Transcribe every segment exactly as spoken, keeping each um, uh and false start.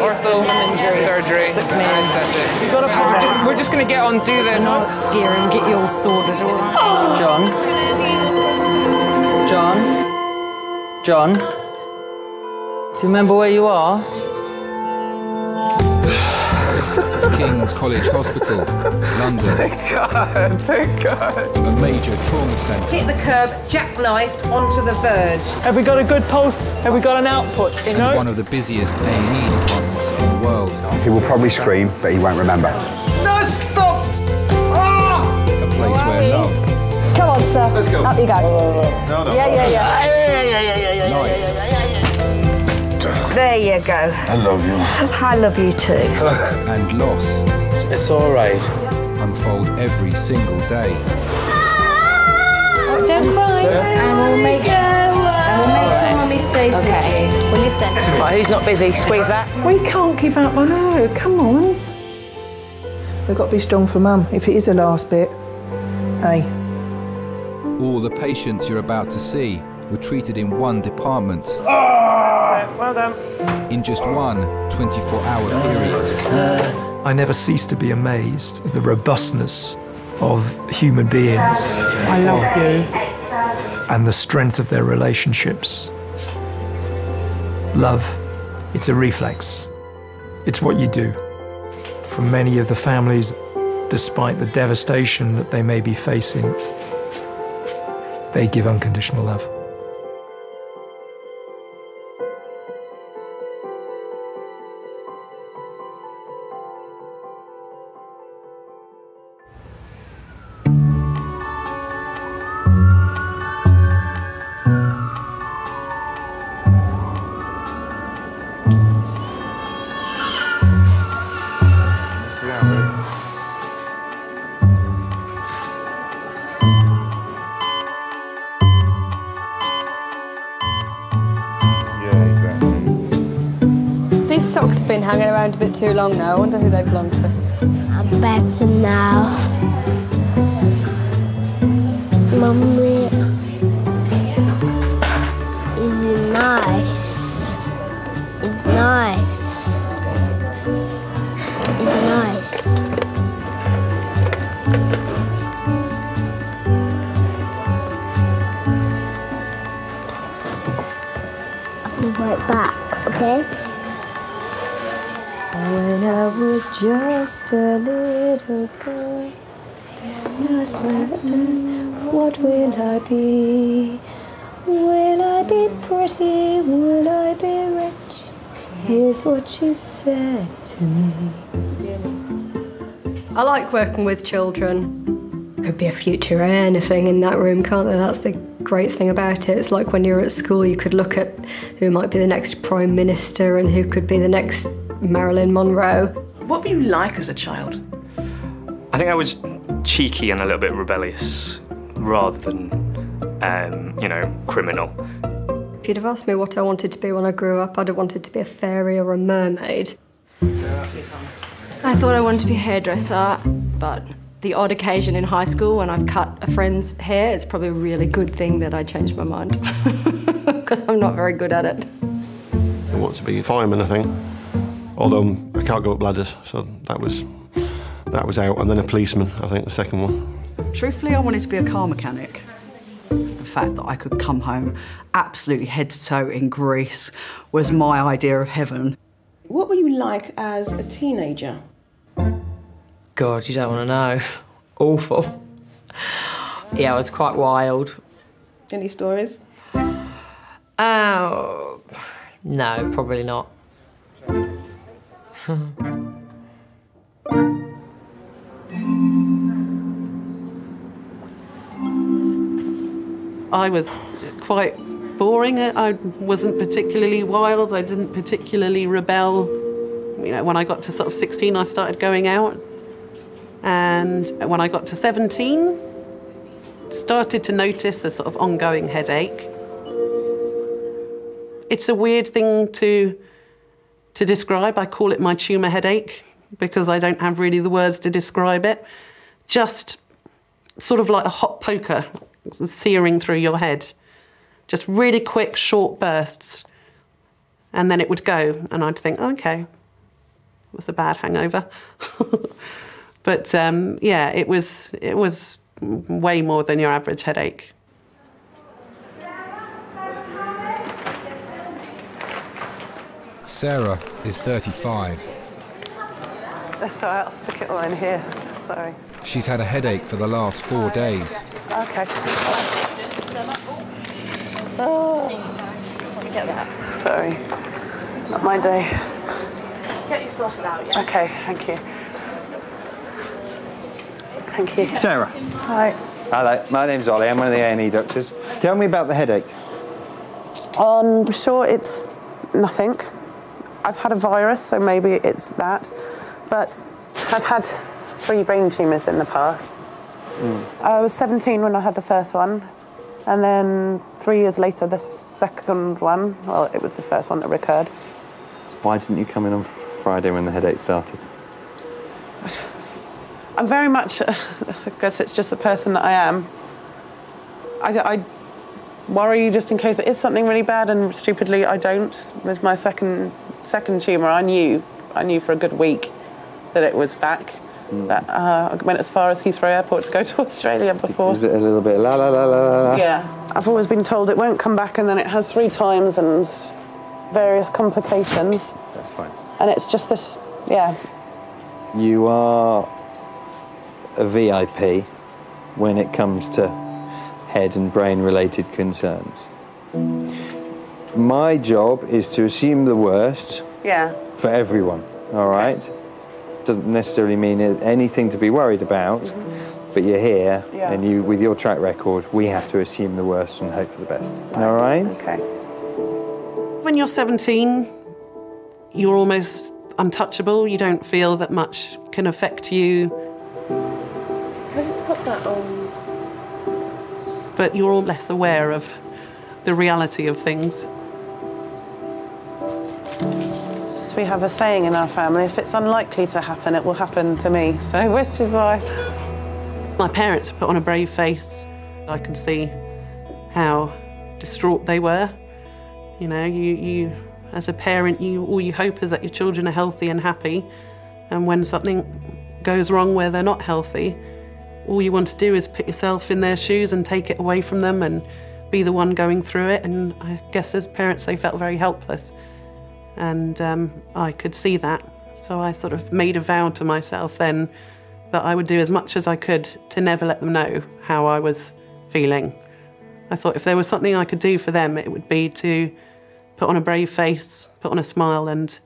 ortho surgery. Anesthetic. We've got to we're, just, we're just going to get on, do this. Not scare and get you all sorted. Oh. John. John. John. Do you remember where you are? King's College Hospital, London. Thank God, thank God. A major trauma centre. Hit the curb, jackknifed onto the verge. Have we got a good pulse? Have we got an output? You know? One of the busiest A and E ones in the world. He will probably scream, but he won't remember. No, stop! Ah! A place where love... Come on, sir. Let's go. Up you go. No, no. Yeah, yeah, yeah. Yeah, yeah, yeah, yeah, yeah, yeah, yeah, yeah, yeah. There you go. I love you. I love you too. And loss. It's, it's all right. Unfold every single day. Ah! Don't cry. And we'll make sure. And we'll make sure Mummy stays with you. Okay. Well, listen. Well, who's not busy? Squeeze that. We can't give up. I know. Come on. We've got to be strong for Mum. If it is the last bit, hey. All the patients you're about to see were treated in one department. Ah! Well done. In just one twenty-four hour period. I never cease to be amazed at the robustness of human beings. I love you. And the strength of their relationships. Love, it's a reflex. It's what you do. For many of the families, despite the devastation that they may be facing, they give unconditional love. Socks have been hanging around a bit too long now. I wonder who they belong to. I'm better now. Mummy, is it nice? Is it nice? Is it nice? I'll be right back, okay? When I was just a little girl, I asked my mother, what will I be? Will I be pretty? Will I be rich? Here's what she said to me. I like working with children. Could be a future anything in that room, can't there? That's the great thing about it. It's like when you're at school, you could look at who might be the next Prime Minister and who could be the next Marilyn Monroe. What were you like as a child? I think I was cheeky and a little bit rebellious, rather than, um, you know, criminal. If you'd have asked me what I wanted to be when I grew up, I'd have wanted to be a fairy or a mermaid. I thought I wanted to be a hairdresser, but the odd occasion in high school when I've cut a friend's hair, it's probably a really good thing that I changed my mind, because I'm not very good at it. I want to be a fireman, I think. Although I can't go up ladders, so that was that was out. And then a policeman, I think, the second one. Truthfully, I wanted to be a car mechanic. The fact that I could come home absolutely head to toe in Greece was my idea of heaven. What were you like as a teenager? God, you don't want to know. Awful. Yeah, I was quite wild. Any stories? Oh, uh, no, probably not. I was quite boring. I wasn't particularly wild. I didn't particularly rebel. You know, when I got to sort of sixteen, I started going out. And when I got to seventeen, started to notice a sort of ongoing headache. It's a weird thing to To describe. I call it my tumour headache because I don't have really the words to describe it. Just sort of like a hot poker searing through your head. Just really quick, short bursts. And then it would go and I'd think, OK, It was a bad hangover. But um, yeah, it was, it was way more than your average headache. Sarah is thirty-five. Sorry, I'll stick it all in here. Sorry. She's had a headache for the last four days. Okay. Oh, let me get that. Sorry, not my day. Let's get you sorted out, yeah? Okay, thank you. Thank you. Sarah. Hi. Hello, my name's Ollie. I'm one of the A and E doctors. Tell me about the headache. Um, I'm sure it's nothing. I've had a virus, so maybe it's that. But I've had three brain tumours in the past. Mm. I was seventeen when I had the first one, and then three years later, the second one. Well, it was the first one that recurred. Why didn't you come in on Friday when the headache started? I'm very much, I guess it's just the person that I am. I, I worry just in case it is something really bad, and stupidly, I don't. With my second second tumour, I knew. I knew for a good week that it was back. Mm. That, uh, I went as far as Heathrow Airport to go to Australia before. Was it a little bit la la la la la? Yeah. I've always been told it won't come back, and then it has three times and various complications. That's fine. And it's just this, yeah. You are a V I P when it comes to head and brain-related concerns. My job is to assume the worst. Yeah. For everyone, all right? Okay. Doesn't necessarily mean anything to be worried about, mm-hmm. but you're here, yeah. and you, with your track record, we have to assume the worst and hope for the best, right. all right? Okay. When you're seventeen, you're almost untouchable. You don't feel that much can affect you. Can I just put that on? But you're all less aware of the reality of things. We have a saying in our family, if it's unlikely to happen, it will happen to me, so which is why. My parents put on a brave face. I can see how distraught they were. You know, you, you as a parent, you, all you hope is that your children are healthy and happy, and when something goes wrong where they're not healthy, all you want to do is put yourself in their shoes and take it away from them and be the one going through it, and I guess as parents, they felt very helpless. And um, I could see that. So I sort of made a vow to myself then that I would do as much as I could to never let them know how I was feeling. I thought if there was something I could do for them, it would be to put on a brave face, put on a smile, and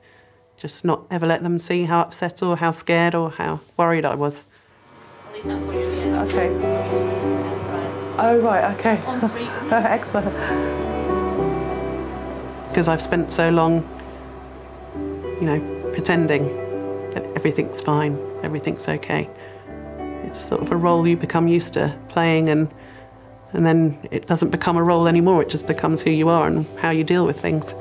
just not ever let them see how upset or how scared or how worried I was. Okay. Oh, right, okay. Excellent. Because I've spent so long, you know, pretending that everything's fine, everything's okay. It's sort of a role you become used to playing, and and then it doesn't become a role anymore, it just becomes who you are and how you deal with things.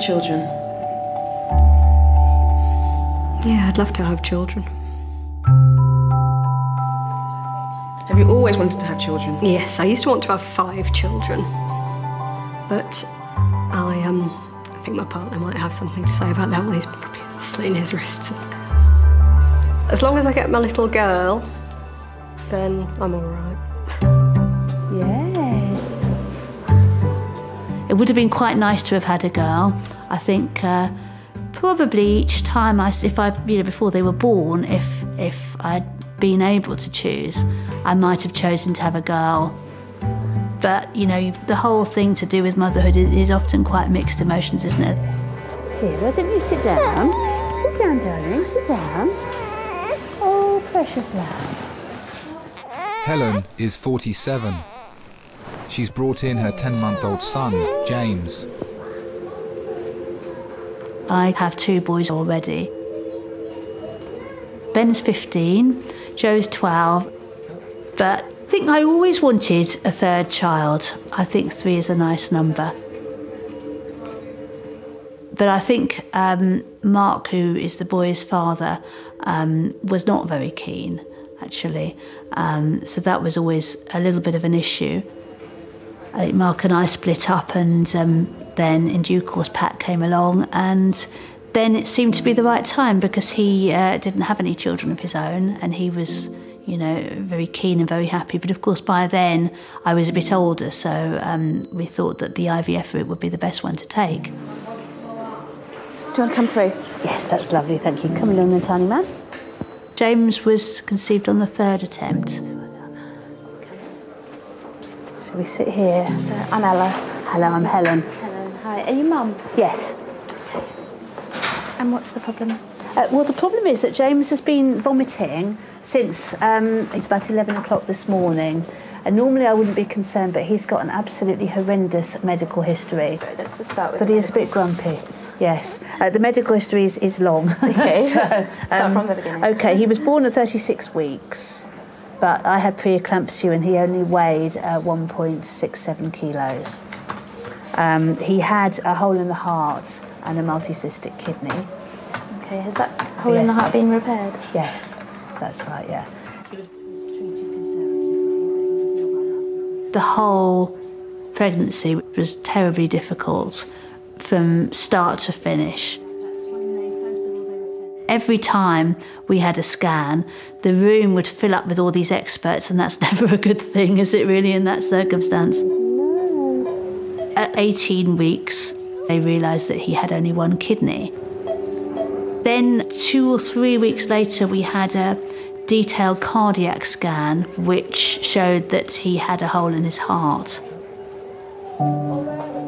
Children. Yeah, I'd love to have children. Have you always wanted to have children? Yes, I used to want to have five children. But I, um, I think my partner might have something to say about that when he's probably slitting his wrists. As long as I get my little girl, then I'm all right. Yes. It would have been quite nice to have had a girl. I think uh, probably each time I, if I, you know, before they were born, if if I'd been able to choose, I might have chosen to have a girl. But you know, the whole thing to do with motherhood is, is often quite mixed emotions, isn't it? Here, why don't you sit down? Sit down, darling. Sit down. Oh, precious love. Helen is forty-seven. She's brought in her ten-month-old son, James. I have two boys already. Ben's fifteen, Joe's twelve, but I think I always wanted a third child. I think three is a nice number. But I think um, Mark, who is the boy's father, um, was not very keen, actually. Um, so that was always a little bit of an issue. I think Mark and I split up, and um, then in due course Pat came along, and then it seemed to be the right time because he uh, didn't have any children of his own, and he was, you know, very keen and very happy. But of course by then I was a bit older, so um, we thought that the I V F route would be the best one to take. Do you want to come through? Yes, that's lovely, thank you. Come along then, tiny man. James was conceived on the third attempt. Shall we sit here? Uh, I'm Ella. Hello, I'm Helen. Helen, hi. Are you mum? Yes. And what's the problem? Uh, well, the problem is that James has been vomiting since um, it's about eleven o'clock this morning. And normally I wouldn't be concerned, but he's got an absolutely horrendous medical history. Sorry, let's just start with But he is a bit grumpy. Yes, uh, the medical history is, is long. Okay, so, um, start from the beginning. Okay, he was born at thirty-six weeks, but I had preeclampsia and he only weighed uh, one point six seven kilos. Um, he had a hole in the heart and a multicystic kidney. Okay, has that hole yes. in the heart been repaired? Yes, that's right, yeah. The whole pregnancy was terribly difficult from start to finish. Every time we had a scan, the room would fill up with all these experts, and that's never a good thing, is it really, in that circumstance? No. At eighteen weeks, they realised that he had only one kidney. Then two or three weeks later, we had a detailed cardiac scan, which showed that he had a hole in his heart.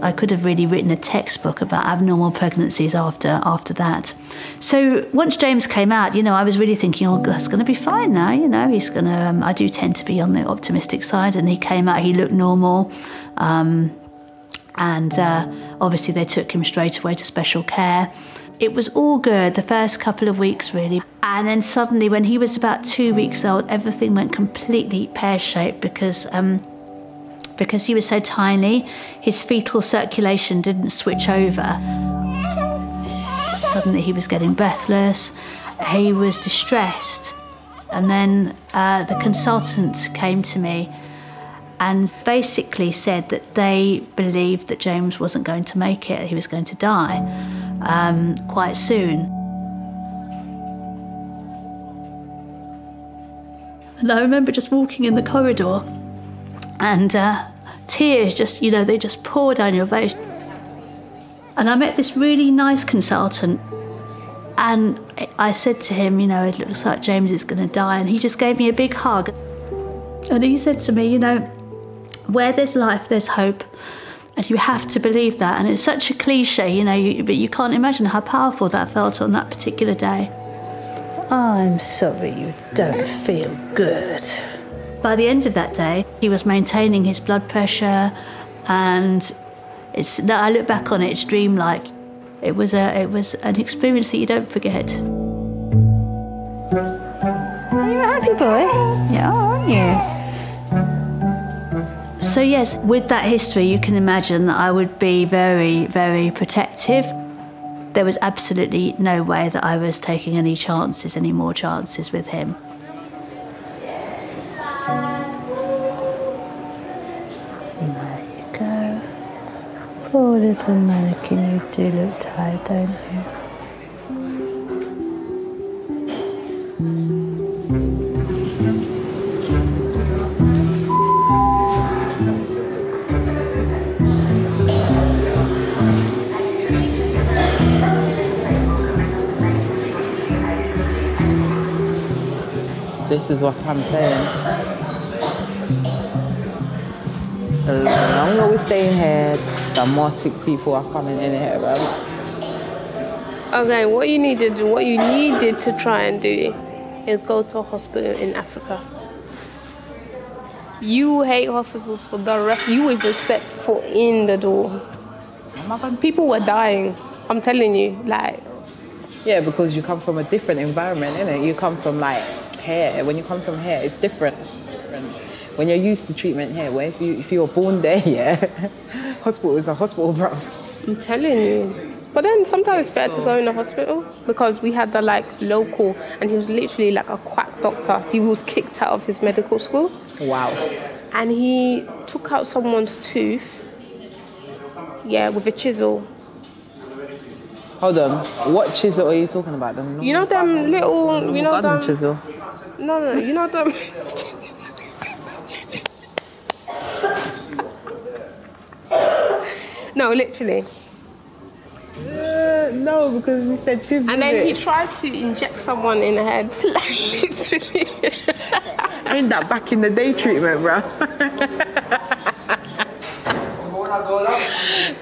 I could have really written a textbook about abnormal pregnancies after after that. So once James came out, you know, I was really thinking, oh, that's going to be fine now, you know, he's going to, um, I do tend to be on the optimistic side, and he came out, he looked normal. Um, and uh, obviously they took him straight away to special care. It was all good the first couple of weeks, really. And then suddenly when he was about two weeks old, everything went completely pear-shaped because um, because he was so tiny, his fetal circulation didn't switch over. Suddenly he was getting breathless, he was distressed. And then uh, the consultant came to me and basically said that they believed that James wasn't going to make it, he was going to die um, quite soon. And I remember just walking in the corridor and uh, tears just, you know, they just pour down your face. And I met this really nice consultant, and I said to him, you know, it looks like James is going to die, and he just gave me a big hug. And he said to me, you know, where there's life, there's hope, and you have to believe that. And it's such a cliche, you know, you, but you can't imagine how powerful that felt on that particular day. I'm sorry you don't feel good. By the end of that day, he was maintaining his blood pressure, and it's, now I look back on it, it's dreamlike. It was a, it was an experience that you don't forget. Are you a happy boy? Yeah, aren't you? So yes, with that history, you can imagine that I would be very, very protective. There was absolutely no way that I was taking any chances, any more chances with him. Poor little mannequin, you do look tired, don't you? This is what I'm saying. The longer we stay in here, the more sick people are coming in here, right? Okay, what you needed, what you needed to try and do is go to a hospital in Africa. You hate hospitals for the rest. You even set foot in the door. People were dying. I'm telling you, like... Yeah, because you come from a different environment, innit? You come from, like, hair. When you come from hair, it's different. When you're used to treatment here, where if you, if you were born there, yeah, hospital is a hospital, bro. I'm telling you. But then sometimes it's better to go in the hospital because we had the, like, local, and he was literally, like, a quack doctor. He was kicked out of his medical school. Wow. And he took out someone's tooth, yeah, with a chisel. Hold on. What chisel are you talking about? The you know them little... The you know them... chisel? No, no, you know them... No, literally. Uh, no, because he said chisel. And then he tried to inject someone in the head. Like, literally. Ain't that back in the day treatment, bruh?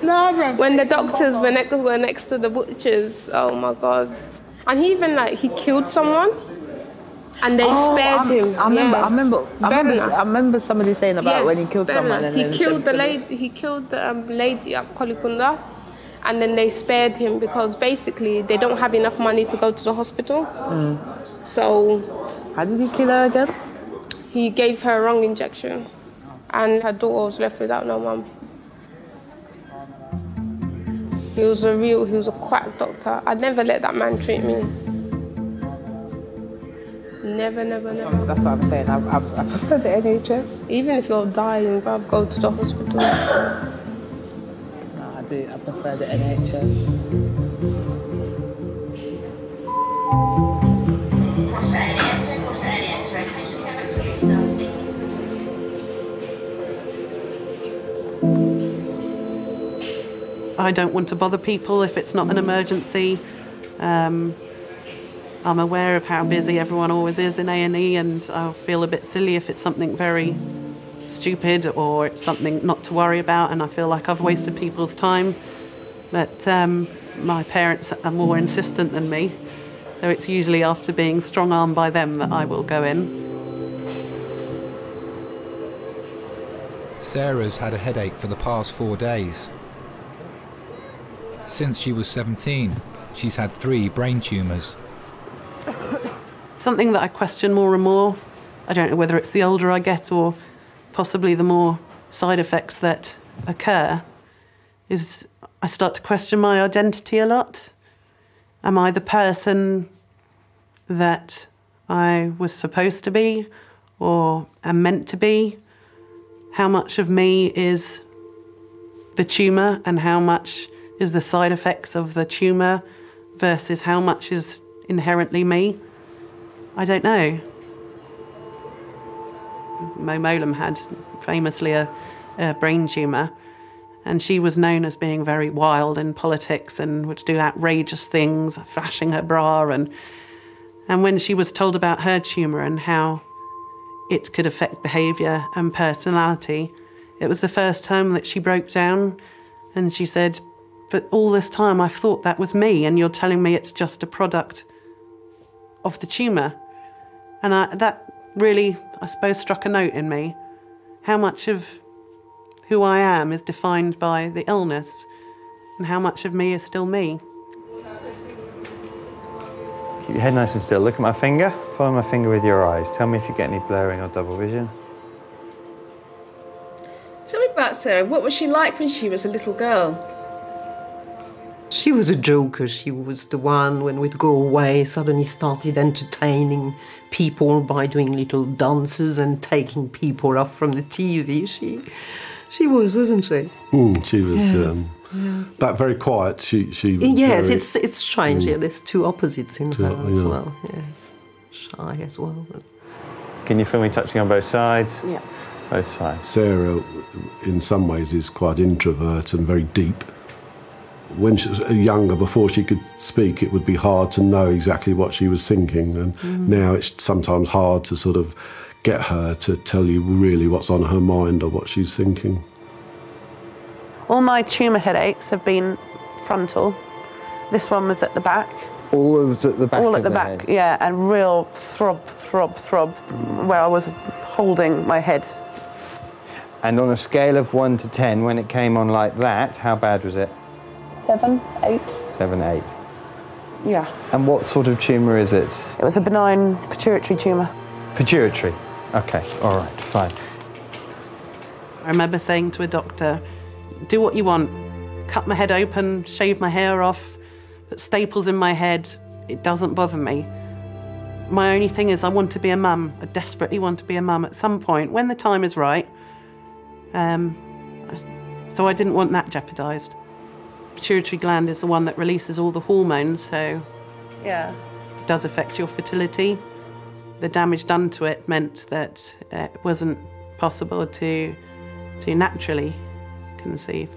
No, bro. When the doctors were next, were next to the butchers, oh my god! And he even like he killed someone, and they oh, spared I'm, him. I remember, yeah. I remember, I remember, I remember somebody saying about yeah, when he killed Berna. someone. And he, then killed the lady, he killed the um, lady at Kolikunda, and then they spared him because basically they don't have enough money to go to the hospital. Mm. So, how did he kill her again? He gave her a wrong injection, and her daughter was left without no mum. He was a real, he was a quack doctor. I'd never let that man treat me. Never, never, never. That's what I'm saying. I've, I've, I prefer the N H S. Even if you're dying, bruv, go to the hospital. No, I do. I prefer the N H S. Watch that N H S, watch that N H S recognition territory itself. I don't want to bother people if it's not an emergency. Um, I'm aware of how busy everyone always is in A and E, and I'll feel a bit silly if it's something very stupid or it's something not to worry about, and I feel like I've wasted people's time. But um, my parents are more insistent than me, so it's usually after being strong-armed by them that I will go in. Sarah's had a headache for the past four days. Since she was seventeen, she's had three brain tumours. Something that I question more and more. I don't know whether it's the older I get or possibly the more side effects that occur, is I start to question my identity a lot. Am I the person that I was supposed to be or am meant to be? How much of me is the tumour and how much is the side effects of the tumour versus how much is inherently me? I don't know. Mo Mowlam had famously a, a brain tumour, and she was known as being very wild in politics and would do outrageous things, flashing her bra. And, and when she was told about her tumour and how it could affect behaviour and personality, it was the first time that she broke down and she said, "But all this time I've thought that was me, and you're telling me it's just a product of the tumour." And I, that really, I suppose, struck a note in me. How much of who I am is defined by the illness, and how much of me is still me. Keep your head nice and still. Look at my finger. Follow my finger with your eyes. Tell me if you get any blurring or double vision. Tell me about Sarah. What was she like when she was a little girl? She was a joker. She was the one when we'd go away, suddenly started entertaining people by doing little dances and taking people off from the T V. She, she was, wasn't she? Mm, she was. Yes, um, yes. But very quiet. She, she. Was yes, very, it's it's strange. Mm, yeah, there's two opposites in two, her as yeah. well. Yes, shy as well. Can you feel me touching on both sides? Yeah, both sides. Sarah, in some ways, is quite introvert and very deep. When she was younger, before she could speak, it would be hard to know exactly what she was thinking. And mm. now it's sometimes hard to sort of get her to tell you really what's on her mind or what she's thinking. All my tumour headaches have been frontal. This one was at the back. All was at the back? All at the back, yeah. A real throb, throb, throb, mm. where I was holding my head. And on a scale of one to ten, when it came on like that, how bad was it? Seven, eight. seven, eight. Yeah. And what sort of tumour is it? It was a benign pituitary tumour. Pituitary? OK, all right, fine. I remember saying to a doctor, do what you want. Cut my head open, shave my hair off, put staples in my head. It doesn't bother me. My only thing is I want to be a mum. I desperately want to be a mum at some point, when the time is right. Um, so I didn't want that jeopardised. Pituitary gland is the one that releases all the hormones, so yeah, it does affect your fertility. The damage done to it meant that uh, it wasn't possible to, to naturally conceive.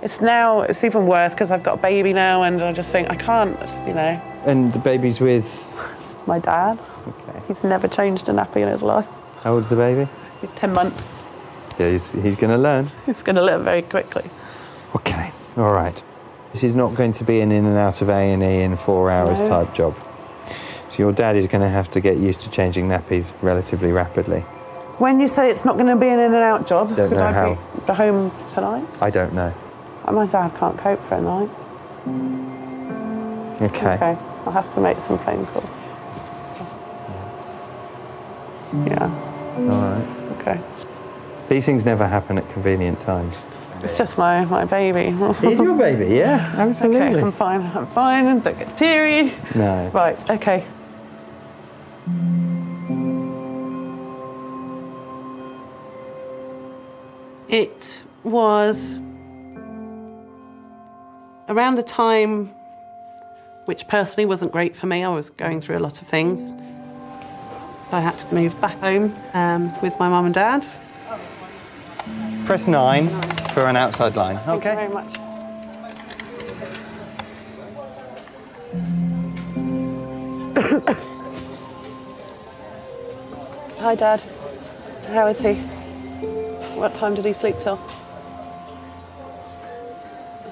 It's now, it's even worse because I've got a baby now and I just think I can't, you know. And the baby's with? My dad. Okay. He's never changed a nappy in his life. How old's the baby? He's ten months. Yeah, he's, he's going to learn. He's going to learn very quickly. OK, all right. This is not going to be an in and out of A and E in four hours no. type job. So your dad is going to have to get used to changing nappies relatively rapidly. When you say it's not going to be an in and out job, don't could know I how. be home tonight? I don't know. My dad can't cope for a night. OK. OK, I'll have to make some phone calls. Yeah. All right. OK. These things never happen at convenient times. It's just my, my baby. It's your baby, yeah, absolutely. Okay, I'm fine, I'm fine, don't get teary. No. Right, OK. It was around a time which personally wasn't great for me. I was going through a lot of things. I had to move back home um, with my mum and dad. Press nine for an outside line. Thank okay. you very much. Hi, Dad. How is he? What time did he sleep till?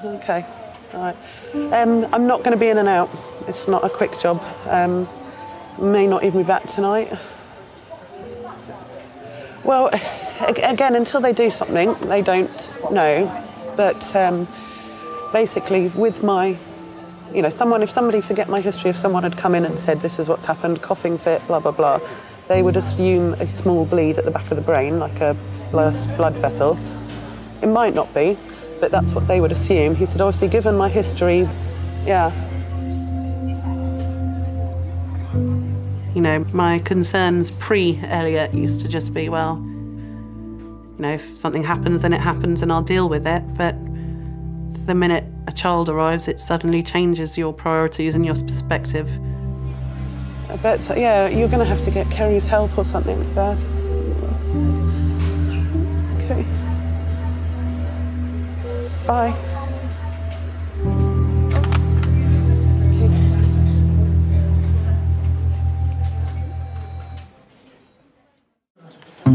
Okay. All right. Um, I'm not going to be in and out. It's not a quick job. Um, may not even be back tonight. Well, again, until they do something, they don't know. But um, basically, with my, you know, someone, if somebody forget my history, if someone had come in and said, this is what's happened, coughing fit, blah, blah, blah, they would assume a small bleed at the back of the brain, like a blood vessel. It might not be, but that's what they would assume. He said, obviously, given my history, yeah. You know, my concerns pre-Elliot used to just be, well, you know, if something happens, then it happens and I'll deal with it. But the minute a child arrives, it suddenly changes your priorities and your perspective. I bet, so, yeah, you're going to have to get Kerry's help or something, Dad. Okay. Bye.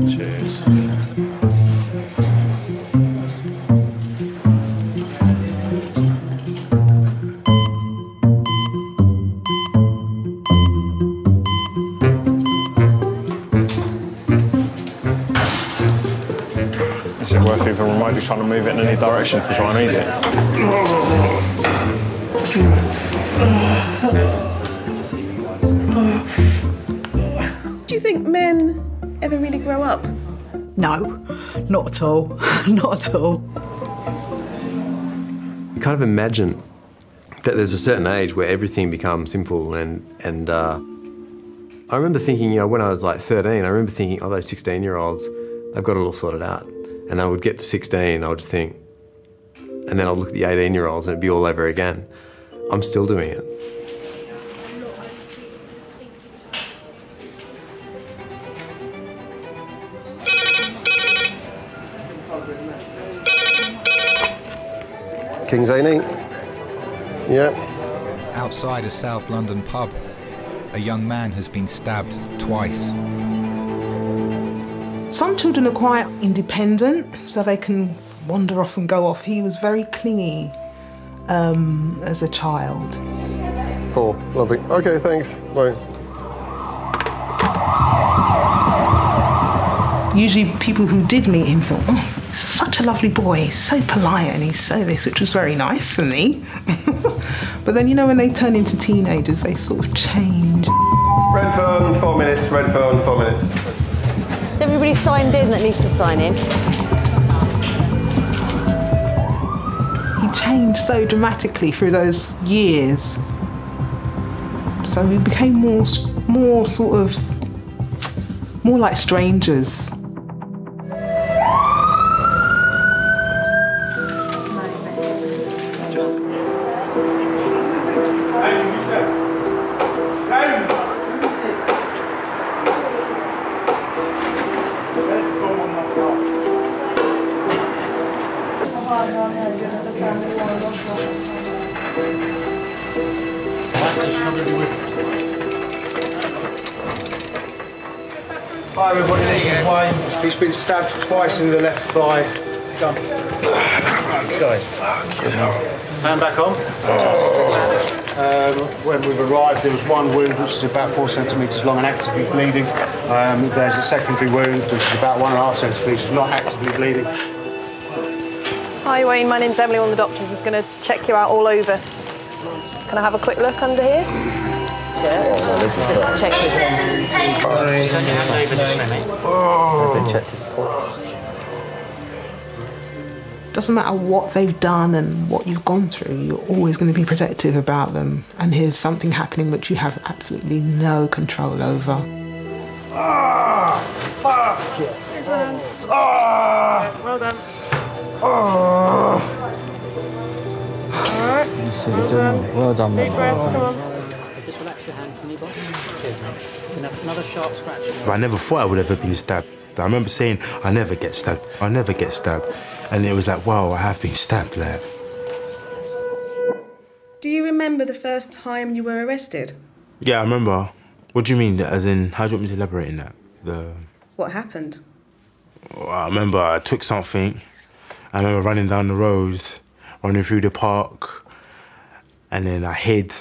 Cheers. Is it worth even remotely trying to move it in any direction to try and ease it? Do you think men ever really grow up? No, not at all, not at all. You kind of imagine that there's a certain age where everything becomes simple and, and uh, I remember thinking, you know, when I was like thirteen, I remember thinking, oh, those sixteen-year-olds, they've got it all sorted out. And I would get to sixteen, I would just think, and then I'd look at the eighteen-year-olds and it'd be all over again. I'm still doing it. King's A and E. Yeah. Outside a South London pub, a young man has been stabbed twice. Some children are quite independent, so they can wander off and go off. He was very clingy um, as a child. Four, lovely. OK, thanks. Bye. usually people who did meet him thought, oh, he's such a lovely boy, he's so polite and he's so this, which was very nice for me. But then, you know, when they turn into teenagers, they sort of change. Red phone, four minutes, red phone, four minutes. Is everybody signed in that needs to sign in? He changed so dramatically through those years. So we became more, more sort of, more like strangers. Hi everybody, this is Wayne. He's been stabbed twice in the left thigh. Done. Guys, fucking hell. Man back on. Oh. Um, when we've arrived, there was one wound which is about four centimetres long and actively bleeding. Um, there's a secondary wound which is about one and a half centimetres, not actively bleeding. Hi Wayne, my name's Emily, one of the doctors. Is going to check you out all over. Can I have a quick look under here? Oh, just check his hand. Oh. I've checked his port. Doesn't matter what they've done and what you've gone through, you're always going to be protective about them. And here's something happening which you have absolutely no control over. Ah! Fuck! Here's one. Ah! Well done. Ah! So well, done. well done, Deep breaths, come on. Just relax your hand for me, boss. Cheers. Another sharp scratch. I never thought I would ever been stabbed. I remember saying, I never get stabbed, I never get stabbed. And it was like, wow, I have been stabbed there. Do you remember the first time you were arrested? Yeah, I remember. What do you mean? As in, how do you want me to elaborate in that? The... What happened? Well, I remember I took something. I remember running down the road, running through the park. And then I hid,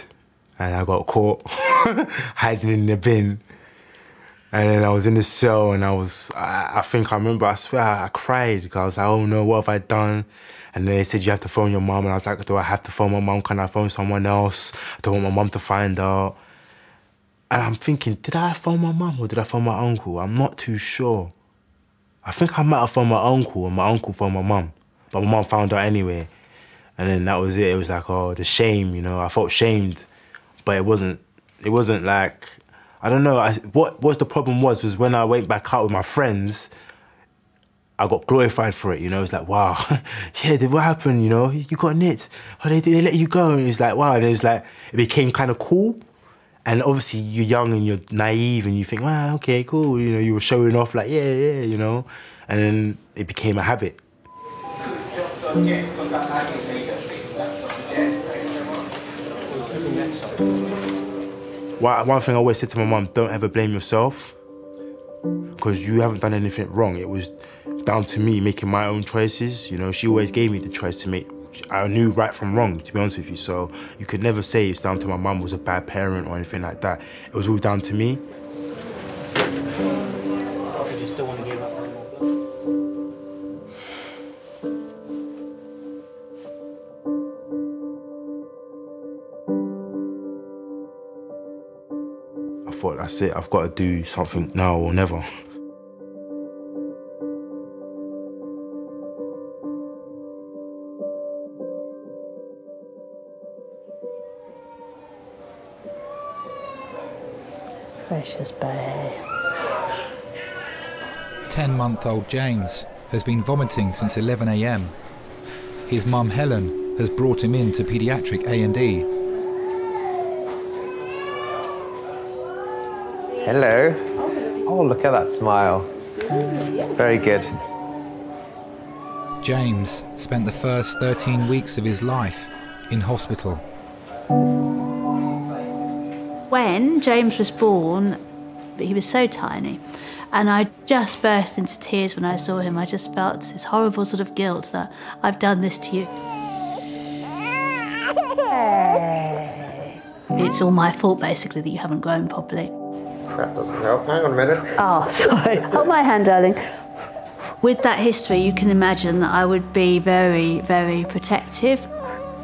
and I got caught hiding in the bin. And then I was in the cell, and I was, I, I think I remember, I swear, I, I cried, because I was like, oh no, what have I done? And then they said, you have to phone your mum, and I was like, do I have to phone my mum? Can I phone someone else? I don't want my mum to find out. And I'm thinking, did I phone my mum, or did I phone my uncle? I'm not too sure. I think I might have phoned my uncle, and my uncle phoned my mum. But my mum found out anyway. And then that was it. It was like, oh, the shame, you know. I felt shamed, but it wasn't. It wasn't like, I don't know. I, what what the problem was was when I went back out with my friends, I got glorified for it, you know. It's like, wow, yeah, what happened? You know, you got nicked. Oh, they they let you go. And it's like, wow. And it was like, it became kind of cool. And obviously, you're young and you're naive, and you think, wow, okay, cool. You know, you were showing off, like, yeah, yeah, you know. And then it became a habit. Yes, got that habit. One thing I always said to my mum, don't ever blame yourself, because you haven't done anything wrong. It was down to me making my own choices. You know, she always gave me the choice to make. I knew right from wrong, to be honest with you. So you could never say it's down to my mum was a bad parent or anything like that. It was all down to me. That's it, I've got to do something now or never. Precious babe. ten-month-old James has been vomiting since eleven A M. His mum, Helen, has brought him in to paediatric A and E. Hello. Oh, look at that smile. Very good. James spent the first thirteen weeks of his life in hospital. When James was born, he was so tiny, and I just burst into tears when I saw him. I just felt this horrible sort of guilt that I've done this to you. It's all my fault, basically, that you haven't grown properly. That doesn't help. Hang on a minute. Oh, sorry. Hold my hand, darling. With that history, you can imagine that I would be very, very protective.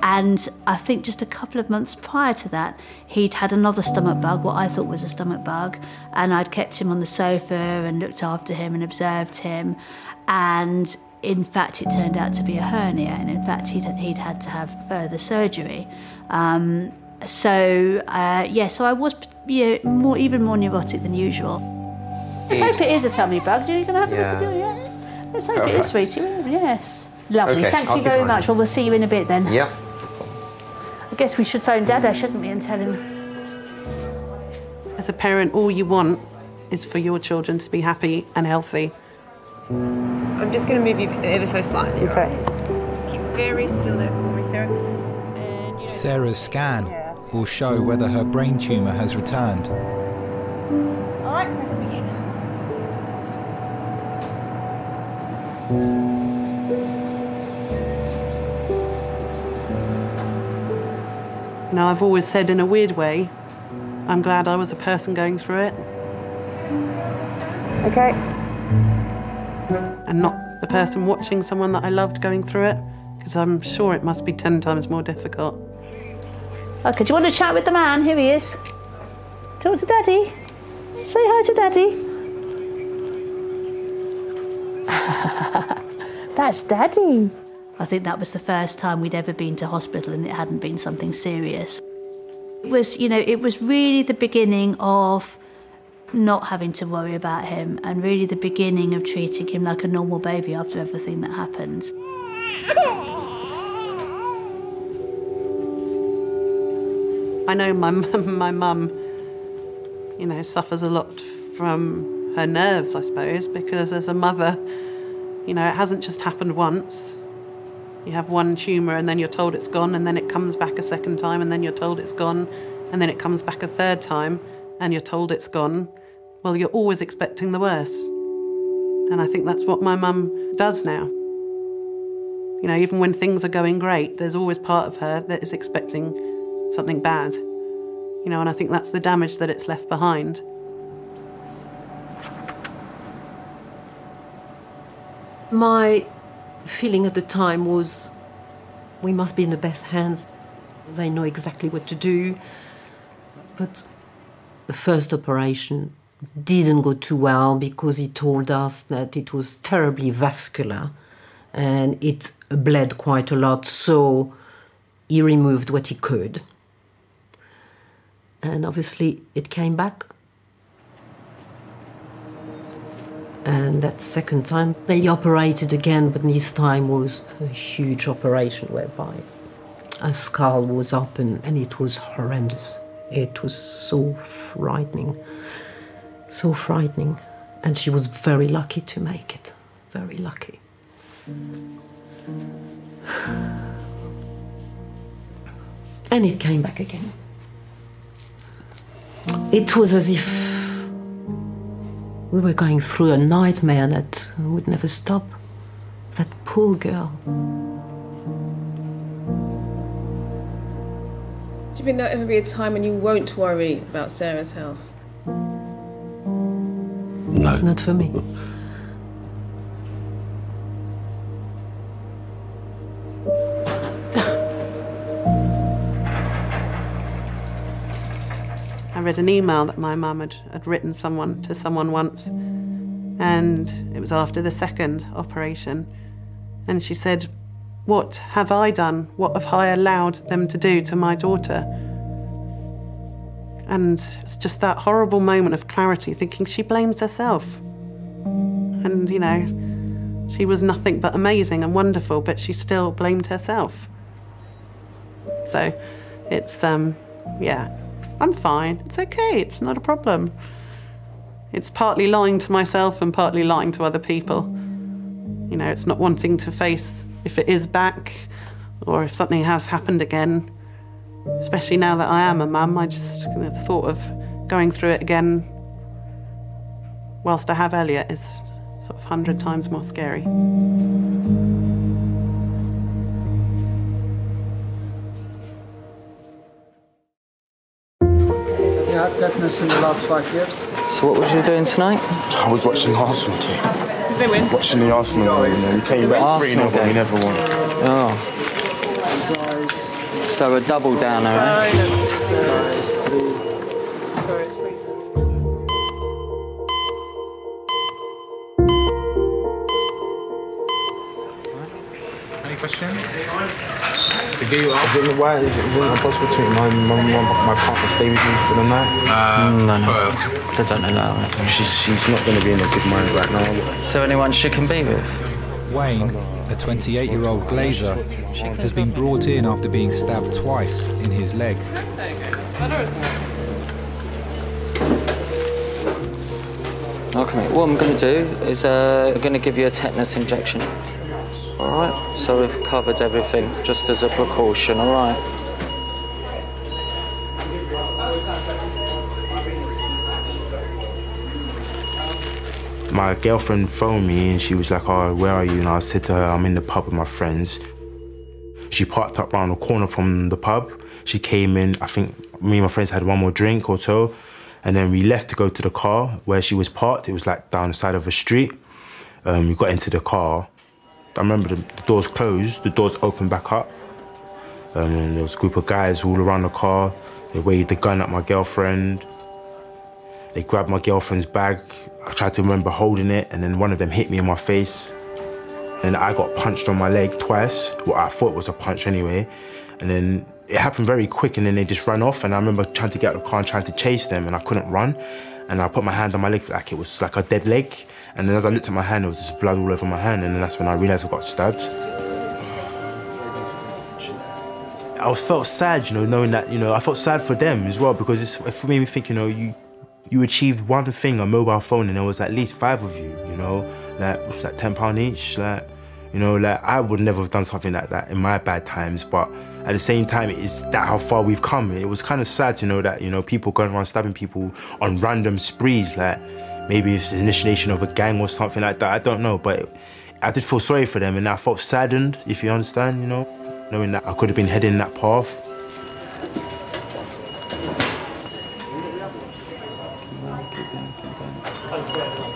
And I think just a couple of months prior to that, he'd had another stomach bug, what I thought was a stomach bug, and I'd kept him on the sofa and looked after him and observed him. And in fact, it turned out to be a hernia, and in fact, he'd, he'd had to have further surgery. Um, so, uh, yeah, so I was you know, more, even more neurotic than usual. Let's hope it is a tummy bug. Are you going to have it, Mister Bill? Yeah. Let's hope it is, sweetie. Yes. Lovely. Okay, thank you very much. Well, we'll see you in a bit then. Yeah. I guess we should phone Dada, shouldn't we, and tell him. As a parent, all you want is for your children to be happy and healthy. I'm just going to move you ever so slightly. Okay. Right? Just keep very still there for me, Sarah. And, you know, Sarah's scan yeah. will show whether her brain tumour has returned. All right, let's begin. Now, I've always said, in a weird way, I'm glad I was a person going through it. Okay. And not the person watching someone that I loved going through it, because I'm sure it must be ten times more difficult. Okay, do you want to chat with the man? Here he is. Talk to Daddy. Say hi to Daddy. That's Daddy. I think that was the first time we'd ever been to hospital and it hadn't been something serious. It was, you know, it was really the beginning of not having to worry about him and really the beginning of treating him like a normal baby after everything that happened. I know my mum, my mum, you know, suffers a lot from her nerves, I suppose, because as a mother, you know, it hasn't just happened once. You have one tumour and then you're told it's gone, and then it comes back a second time and then you're told it's gone, and then it comes back a third time and you're told it's gone. Well, you're always expecting the worst. And I think that's what my mum does now. You know, even when things are going great, there's always part of her that is expecting something bad. You know, and I think that's the damage that it's left behind. My feeling at the time was, we must be in the best hands. They know exactly what to do. But the first operation didn't go too well because he told us that it was terribly vascular and it bled quite a lot, so he removed what he could. And obviously it came back. And that second time, they operated again, but this time was a huge operation whereby a skull was open, and it was horrendous. It was so frightening, so frightening. And she was very lucky to make it, very lucky. And it came back again. It was as if we were going through a nightmare that would never stop. That poor girl. Do you think there'll ever be a time when you won't worry about Sarah's health? No. Not for me. I read an email that my mum had, had written someone to someone once, and it was after the second operation, and she said, "What have I done? What have I allowed them to do to my daughter?" And it's just that horrible moment of clarity, thinking she blames herself. And, you know, she was nothing but amazing and wonderful, but she still blamed herself. So it's, um, yeah. I'm fine, it's okay, it's not a problem. It's partly lying to myself and partly lying to other people. You know, it's not wanting to face if it is back or if something has happened again. Especially now that I am a mum, I just, you know, the thought of going through it again whilst I have Elliot is sort of a hundred times more scary. In the last five years. So what was you doing tonight? I was watching Arsenal too. Did they win? Watching the Arsenal game, though. We came back three nil, but we never won. Oh. So a double downer, eh? Why is it really impossible to my mum and my partner stay with me for the night? Uh, no, no. They don't allow it. She's, she's not going to be in a good mind right now. So anyone she can be with? Wayne, a twenty-eight-year-old glazier, has been brought in after being stabbed twice in his leg. Okay, what I'm going to do is uh, I'm going to give you a tetanus injection. All right, so we've covered everything, just as a precaution, all right. My girlfriend phoned me and she was like, oh, where are you? And I said to her, I'm in the pub with my friends. She parked up round the corner from the pub. She came in, I think me and my friends had one more drink or so, and then we left to go to the car where she was parked. It was like down the side of a street. Um, we got into the car. I remember the, the doors closed, the doors opened back up. Um, and there was a group of guys all around the car. They waved a gun at my girlfriend. They grabbed my girlfriend's bag. I tried to remember holding it, and then one of them hit me in my face. Then I got punched on my leg twice, what I thought was a punch anyway. And then it happened very quick, and then they just ran off. And I remember trying to get out of the car and trying to chase them, and I couldn't run. And I put my hand on my leg like it was like a dead leg. And then as I looked at my hand, there was just blood all over my hand, and then that's when I realised I got stabbed. I felt sad, you know, knowing that, you know, I felt sad for them as well, because it's, it made me think, you know, you, you achieved one thing, a mobile phone, and there was at least five of you, you know, like, what's that, ten pounds each? Like, you know, like, I would never have done something like that in my bad times, but at the same time, it's that how far we've come. It was kind of sad to know that, you know, people going around stabbing people on random sprees, like, maybe it's the initiation of a gang or something like that, I don't know, but I did feel sorry for them and I felt saddened, if you understand, you know, knowing that I could have been heading that path.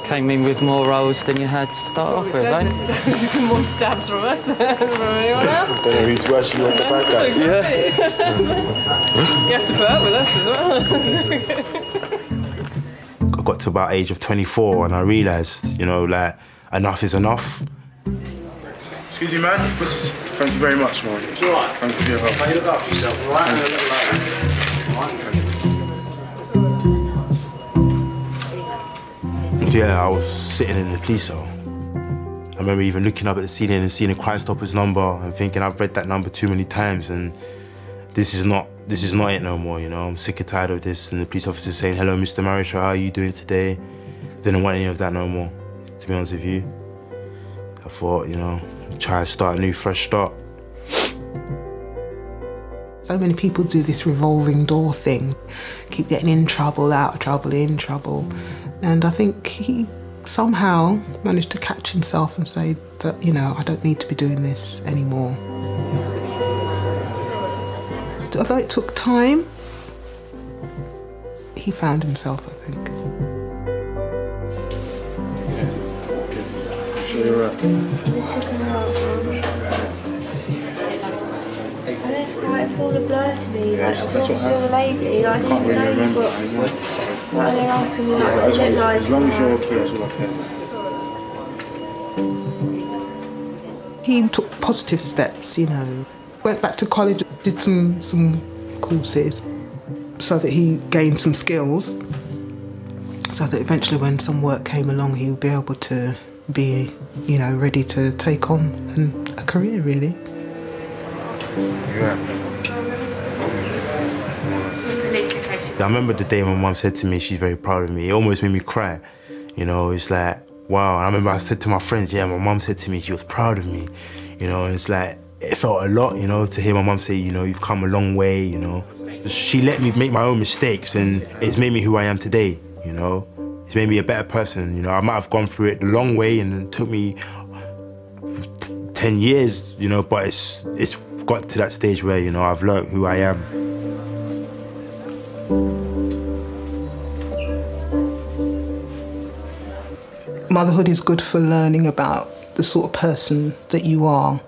Came in with more rolls than you had to start off with, eh? More stabs from us than from anyone else. I don't know who's worse, you want the bad guys. Yeah. You have to put up with us as well. Got to about age of twenty-four and I realised, you know, like, enough is enough. Excuse me, man. Thank you very much, man. It's all right. Thank you for your help. How you look after yourself? All right, mm. Yeah, I was sitting in the police cell. I remember even looking up at the ceiling and seeing a Crime Stoppers number and thinking, I've read that number too many times and this is not This is not it no more, you know. I'm sick and tired of this. And the police officer saying, hello, Mister Maricha, how are you doing today? Didn't want any of that no more, to be honest with you. I thought, you know, try to start a new, fresh start. So many people do this revolving door thing. Keep getting in trouble, out of trouble, in trouble. And I think he somehow managed to catch himself and say that, you know, I don't need to be doing this anymore. Although it took time, he found himself, I think. It was all a blur to me. I just thought it was still a lady. I didn't know what they asked me. As long as you're okay, that's all I care. He took positive steps, you know. Went back to college, did some, some courses so that he gained some skills so that eventually when some work came along he would be able to be, you know, ready to take on an, a career, really. Yeah. I remember the day my mum said to me she's very proud of me. It almost made me cry. You know, it's like, wow. I remember I said to my friends, yeah, my mum said to me she was proud of me. You know, it's like, it felt a lot, you know, to hear my mum say, you know, you've come a long way, you know. She let me make my own mistakes and it's made me who I am today, you know. It's made me a better person, you know. I might have gone through it the long way and it took me ten years, you know, but it's, it's got to that stage where, you know, I've learned who I am. Motherhood is good for learning about the sort of person that you are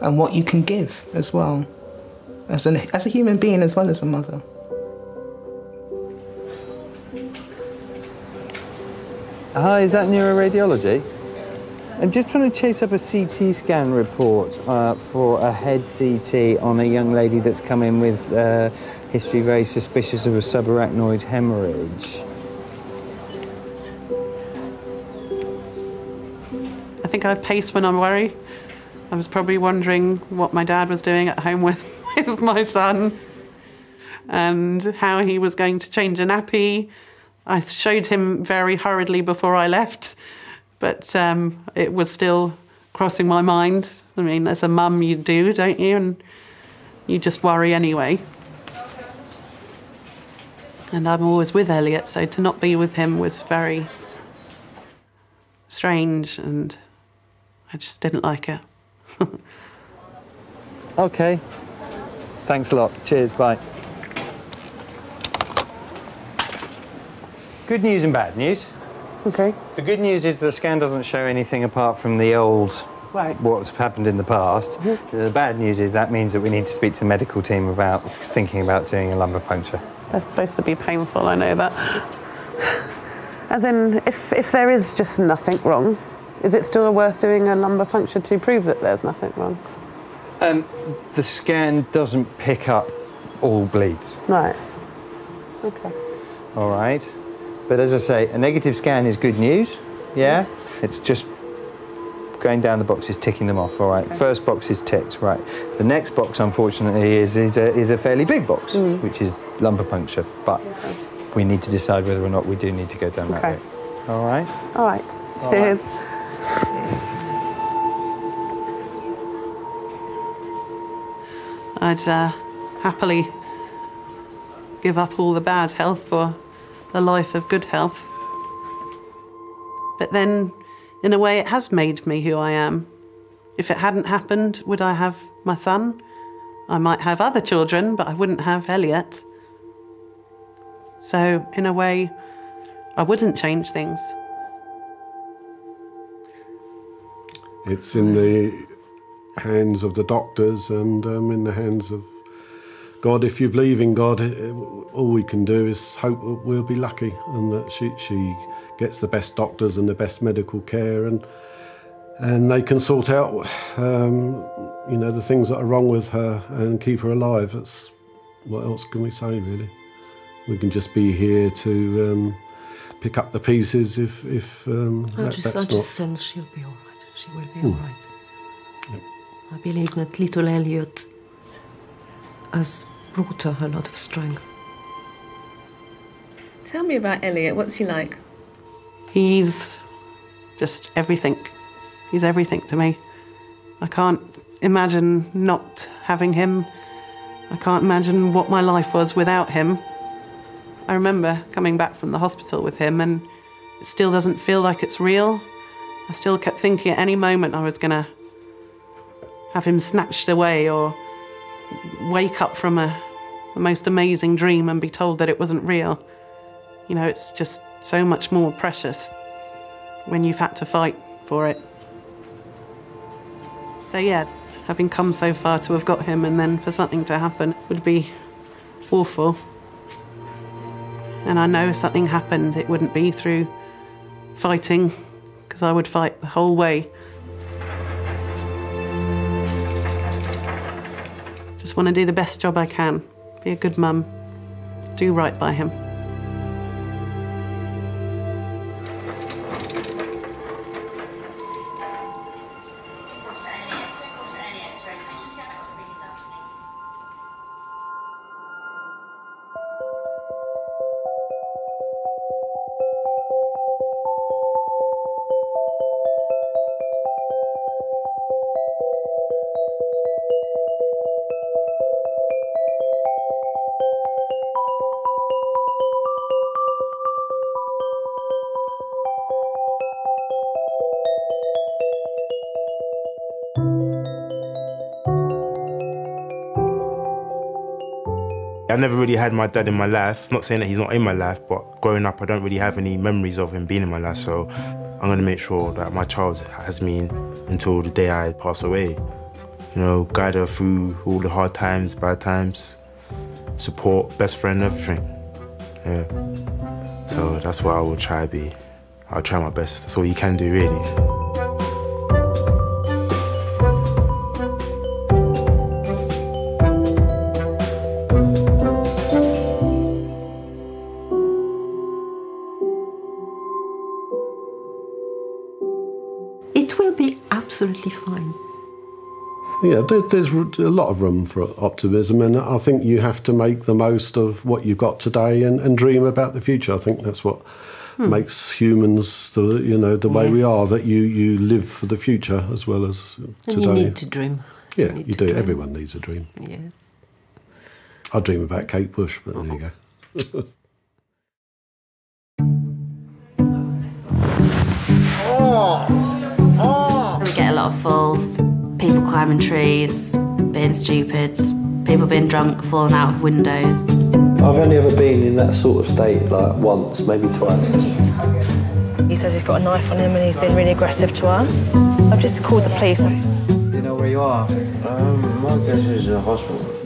and what you can give as well, as, an, as a human being as well as a mother. Hi, is that neuroradiology? I'm just trying to chase up a C T scan report uh, for a head C T on a young lady that's come in with uh, history very suspicious of a subarachnoid hemorrhage. I think I pace when I'm worried. I was probably wondering what my dad was doing at home with, with my son and how he was going to change a nappy. I showed him very hurriedly before I left, but um, it was still crossing my mind. I mean, as a mum you do, don't you? And you just worry anyway. And I'm always with Elliot, so to not be with him was very strange, and I just didn't like it. OK. Thanks a lot. Cheers, bye. Good news and bad news. Okay. The good news is the scan doesn't show anything apart from the old, right. What's happened in the past. Mm-hmm. The bad news is that means that we need to speak to the medical team about thinking about doing a lumbar puncture. That's supposed to be painful, I know that. As in, if, if there is just nothing wrong, is it still worth doing a lumbar puncture to prove that there's nothing wrong? Um, the scan doesn't pick up all bleeds. Right. OK. All right. But as I say, a negative scan is good news, yeah? Yes. It's just going down the boxes, ticking them off, all right? Okay. First box is ticked, right. The next box, unfortunately, is, is, a, is a fairly big box, mm. which is lumbar puncture, but okay. we need to decide whether or not we do need to go down okay. that route. All right? All right. All Cheers. Right. I'd uh, happily give up all the bad health for a life of good health. But then, in a way, it has made me who I am. If it hadn't happened, would I have my son? I might have other children, but I wouldn't have Elliot. So, in a way, I wouldn't change things. It's in the hands of the doctors and um, in the hands of God. If you believe in God, all we can do is hope that we'll be lucky and that she, she gets the best doctors and the best medical care, and and they can sort out, um, you know, the things that are wrong with her and keep her alive. That's, what else can we say, really? We can just be here to um, pick up the pieces if, if um, that, just, that's I just not... sense she'll be all right. She will be mm. all right. Yep. I believe that little Elliot has brought her a lot of strength. Tell me about Elliot. What's he like? He's just everything. He's everything to me. I can't imagine not having him. I can't imagine what my life was without him. I remember coming back from the hospital with him, and it still doesn't feel like it's real. I still kept thinking at any moment I was going to have him snatched away or wake up from a, a most amazing dream and be told that it wasn't real. You know, it's just so much more precious when you've had to fight for it. So yeah, having come so far to have got him and then for something to happen would be awful. And I know if something happened, it wouldn't be through fighting, because I would fight the whole way. Just want to do the best job I can, be a good mum, do right by him. I never really had my dad in my life. Not saying that he's not in my life, but growing up, I don't really have any memories of him being in my life, so I'm going to make sure that my child has me until the day I pass away. You know, guide her through all the hard times, bad times, support, best friend, everything. Yeah. So that's what I will try to be. I'll try my best. That's all you can do, really. It will be absolutely fine. Yeah, there's a lot of room for optimism, and I think you have to make the most of what you've got today and, and dream about the future. I think that's what hmm. makes humans, the, you know, the way yes. we are, that you, you live for the future as well as today. And you need to dream. Yeah, you, you do. Dream. Everyone needs a dream. Yes. I dream about Kate Bush, but oh. there you go. oh. Get a lot of falls, people climbing trees, being stupid, people being drunk, falling out of windows. I've only ever been in that sort of state like once, maybe twice. He says he's got a knife on him and he's been really aggressive to us. I've just called the police. Do you know where you are? Um, my guess is a hospital.